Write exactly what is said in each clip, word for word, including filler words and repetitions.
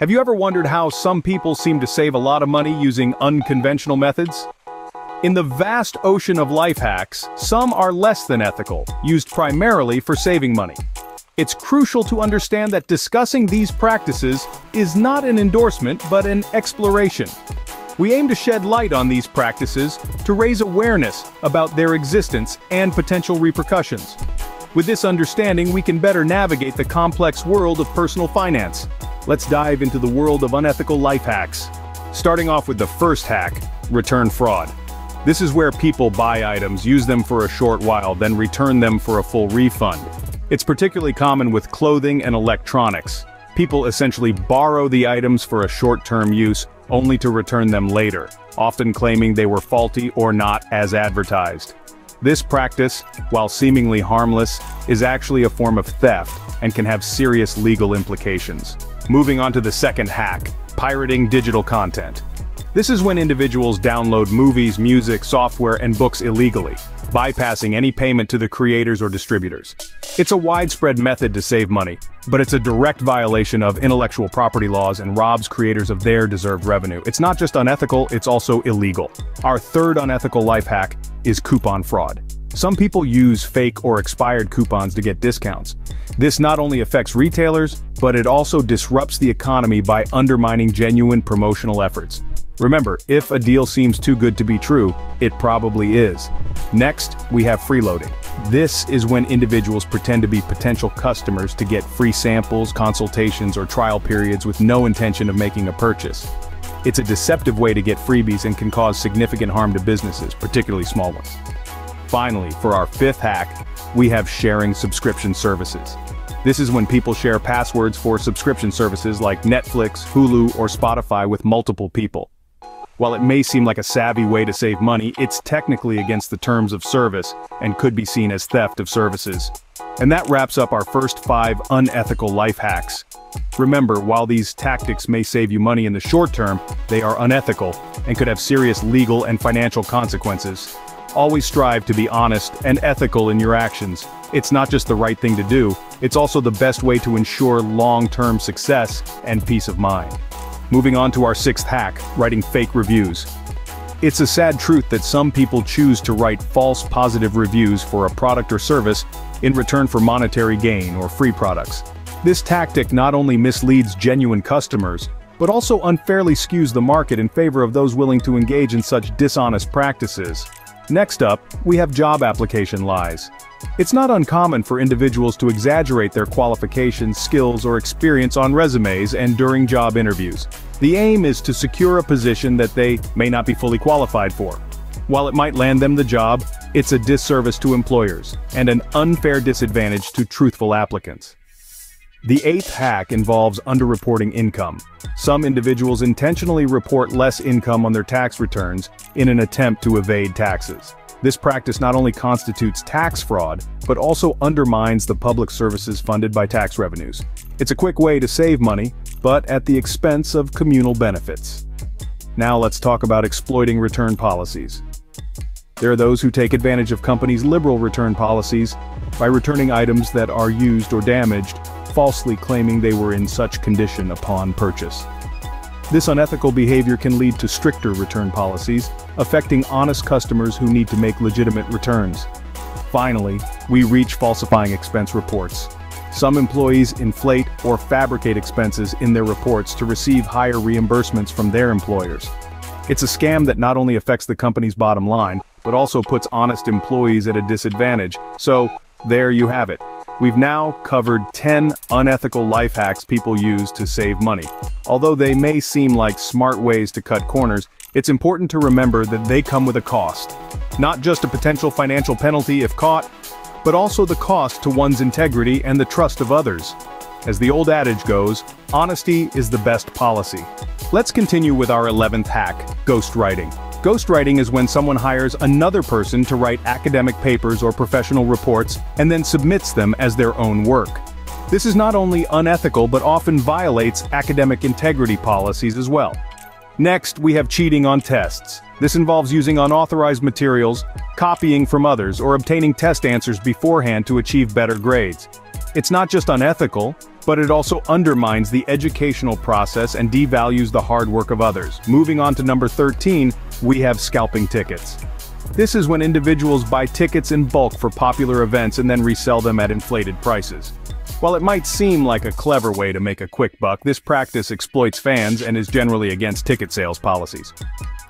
Have you ever wondered how some people seem to save a lot of money using unconventional methods? In the vast ocean of life hacks, some are less than ethical, used primarily for saving money. It's crucial to understand that discussing these practices is not an endorsement but an exploration. We aim to shed light on these practices to raise awareness about their existence and potential repercussions. With this understanding, we can better navigate the complex world of personal finance. Let's dive into the world of unethical life hacks. Starting off with the first hack, return fraud. This is where people buy items, use them for a short while, then return them for a full refund. It's particularly common with clothing and electronics. People essentially borrow the items for a short-term use, only to return them later, often claiming they were faulty or not as advertised. This practice, while seemingly harmless, is actually a form of theft and can have serious legal implications. Moving on to the second hack, pirating digital content. This is when individuals download movies, music, software, and books illegally, bypassing any payment to the creators or distributors. It's a widespread method to save money, but it's a direct violation of intellectual property laws and robs creators of their deserved revenue. It's not just unethical, it's also illegal. Our third unethical life hack is coupon fraud. Some people use fake or expired coupons to get discounts. This not only affects retailers, but it also disrupts the economy by undermining genuine promotional efforts. Remember, if a deal seems too good to be true, it probably is. Next, we have freeloading. This is when individuals pretend to be potential customers to get free samples, consultations, or trial periods with no intention of making a purchase. It's a deceptive way to get freebies and can cause significant harm to businesses, particularly small ones. Finally, for our fifth hack, we have sharing subscription services. This is when people share passwords for subscription services like Netflix, Hulu, or Spotify with multiple people. While it may seem like a savvy way to save money, it's technically against the terms of service and could be seen as theft of services. And that wraps up our first five unethical life hacks. Remember, while these tactics may save you money in the short term, they are unethical and could have serious legal and financial consequences. Always strive to be honest and ethical in your actions. It's not just the right thing to do, it's also the best way to ensure long-term success and peace of mind. Moving on to our sixth hack, writing fake reviews. It's a sad truth that some people choose to write false positive reviews for a product or service in return for monetary gain or free products. This tactic not only misleads genuine customers, but also unfairly skews the market in favor of those willing to engage in such dishonest practices. Next up, we have job application lies. It's not uncommon for individuals to exaggerate their qualifications, skills, or experience on resumes and during job interviews. The aim is to secure a position that they may not be fully qualified for. While it might land them the job, it's a disservice to employers and an unfair disadvantage to truthful applicants. The eighth hack involves underreporting income. Some individuals intentionally report less income on their tax returns in an attempt to evade taxes. This practice not only constitutes tax fraud, but also undermines the public services funded by tax revenues. It's a quick way to save money, but at the expense of communal benefits. Now let's talk about exploiting return policies. There are those who take advantage of companies' liberal return policies by returning items that are used or damaged, falsely claiming they were in such condition upon purchase. This unethical behavior can lead to stricter return policies, affecting honest customers who need to make legitimate returns. Finally, we reach falsifying expense reports. Some employees inflate or fabricate expenses in their reports to receive higher reimbursements from their employers. It's a scam that not only affects the company's bottom line, but also puts honest employees at a disadvantage. So, there you have it. We've now covered ten unethical life hacks people use to save money. Although they may seem like smart ways to cut corners, it's important to remember that they come with a cost. Not just a potential financial penalty if caught, but also the cost to one's integrity and the trust of others. As the old adage goes, honesty is the best policy. Let's continue with our eleventh hack, ghostwriting. Ghostwriting is when someone hires another person to write academic papers or professional reports and then submits them as their own work. This is not only unethical but often violates academic integrity policies as well. Next, we have cheating on tests. This involves using unauthorized materials, copying from others, or obtaining test answers beforehand to achieve better grades. It's not just unethical, but it also undermines the educational process and devalues the hard work of others. Moving on to number thirteen, we have scalping tickets. This is when individuals buy tickets in bulk for popular events and then resell them at inflated prices. While it might seem like a clever way to make a quick buck, this practice exploits fans and is generally against ticket sales policies.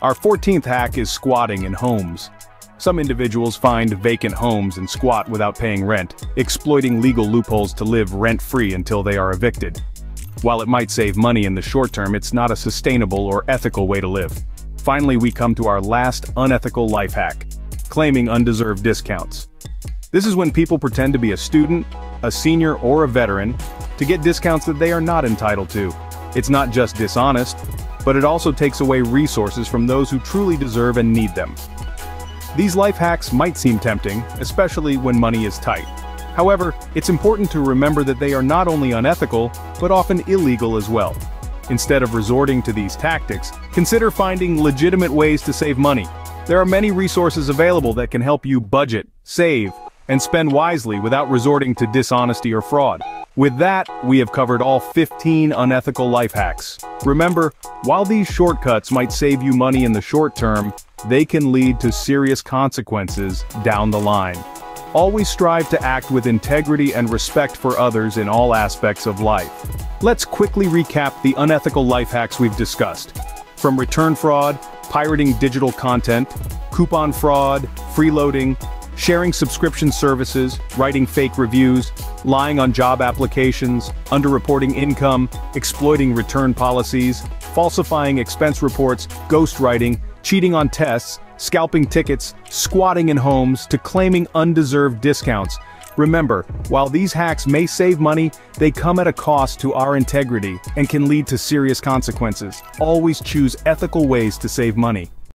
Our fourteenth hack is squatting in homes. Some individuals find vacant homes and squat without paying rent, exploiting legal loopholes to live rent-free until they are evicted. While it might save money in the short term, it's not a sustainable or ethical way to live. Finally, we come to our last unethical life hack, claiming undeserved discounts. This is when people pretend to be a student, a senior, or a veteran to get discounts that they are not entitled to. It's not just dishonest, but it also takes away resources from those who truly deserve and need them. These life hacks might seem tempting, especially when money is tight. However, it's important to remember that they are not only unethical, but often illegal as well. Instead of resorting to these tactics, consider finding legitimate ways to save money. There are many resources available that can help you budget, save, and spend wisely without resorting to dishonesty or fraud. With that, we have covered all fifteen unethical life hacks. Remember, while these shortcuts might save you money in the short term, they can lead to serious consequences down the line. Always strive to act with integrity and respect for others in all aspects of life. Let's quickly recap the unethical life hacks we've discussed. From return fraud, pirating digital content, coupon fraud, freeloading, sharing subscription services, writing fake reviews, lying on job applications, underreporting income, exploiting return policies, falsifying expense reports, ghostwriting, cheating on tests, scalping tickets, squatting in homes, to claiming undeserved discounts. Remember, while these hacks may save money, they come at a cost to our integrity and can lead to serious consequences. Always choose ethical ways to save money.